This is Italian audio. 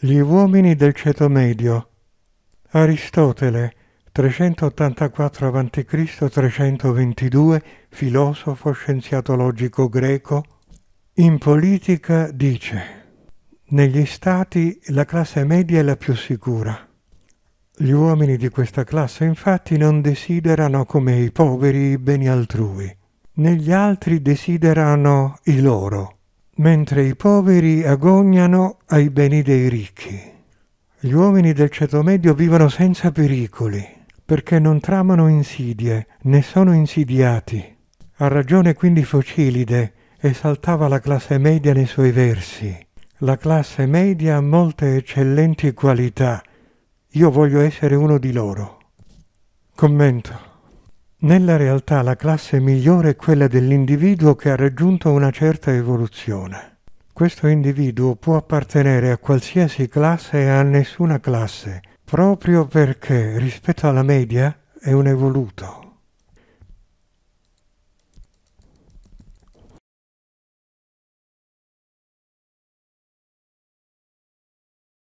Gli uomini del ceto medio. Aristotele, 384 a.C. 322, filosofo scienziato logico greco, in politica dice: negli stati la classe media è la più sicura. Gli uomini di questa classe infatti non desiderano come i poveri i beni altrui, né gli altri desiderano i loro, mentre i poveri agognano ai beni dei ricchi. Gli uomini del ceto medio vivono senza pericoli, perché non tramano insidie, né sono insidiati. Ha ragione quindi Focilide, esaltava la classe media nei suoi versi. La classe media ha molte eccellenti qualità. Io voglio essere uno di loro. Commento. Nella realtà la classe migliore è quella dell'individuo che ha raggiunto una certa evoluzione. Questo individuo può appartenere a qualsiasi classe e a nessuna classe, proprio perché rispetto alla media è un evoluto.